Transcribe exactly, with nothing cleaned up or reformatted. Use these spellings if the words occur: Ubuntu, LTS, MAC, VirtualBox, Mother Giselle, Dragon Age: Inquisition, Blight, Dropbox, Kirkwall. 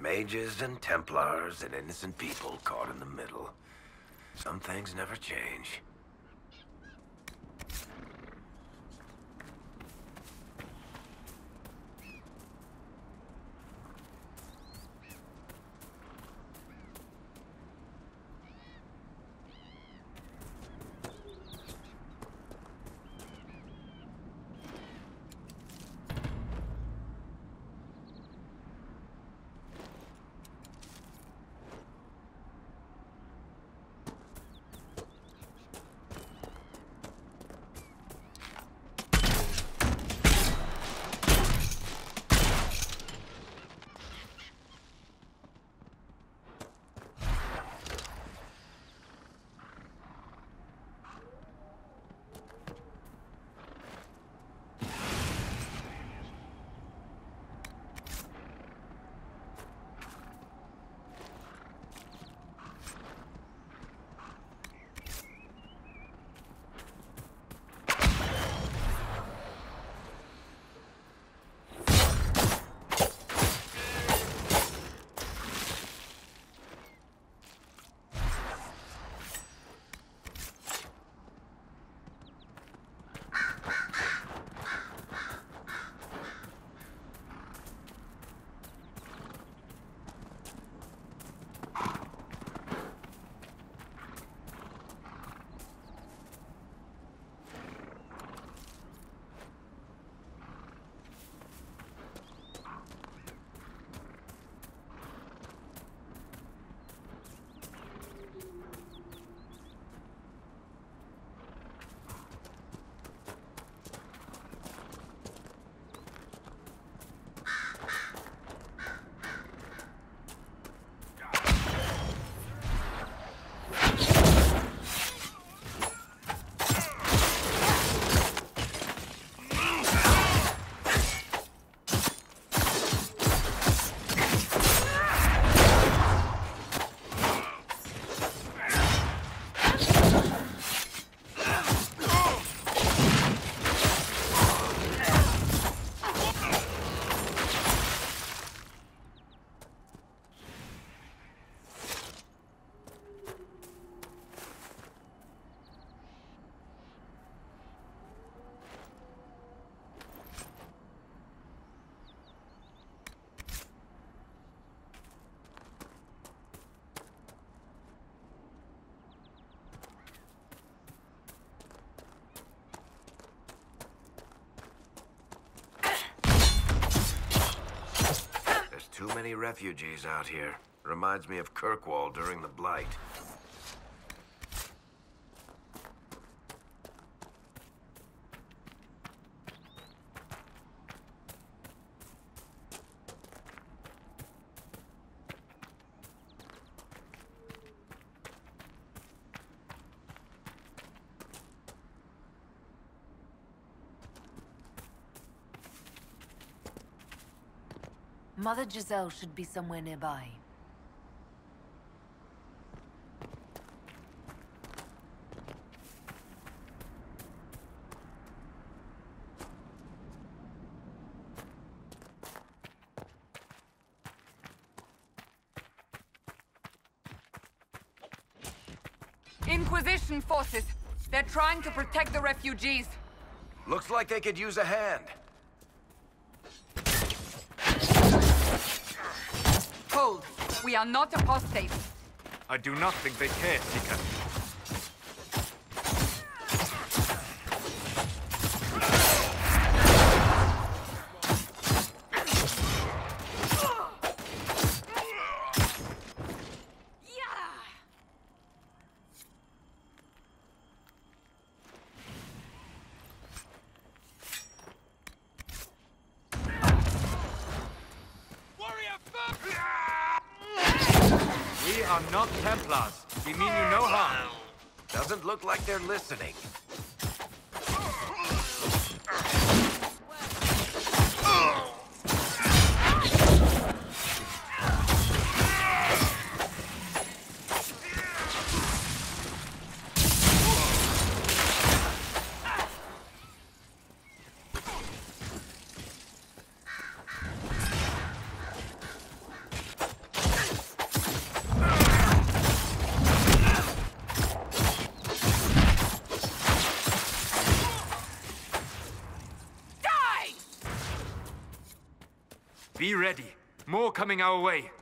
Mages and Templars and innocent people caught in the middle. Some things never change. Too many refugees out here. Reminds me of Kirkwall during the Blight. Mother Giselle should be somewhere nearby. Inquisition forces! They're trying to protect the refugees. Looks like they could use a hand. We are not apostates. I do not think they care, Seeker. Not Templars. We mean you no harm. Doesn't look like they're listening. ready. More coming our way.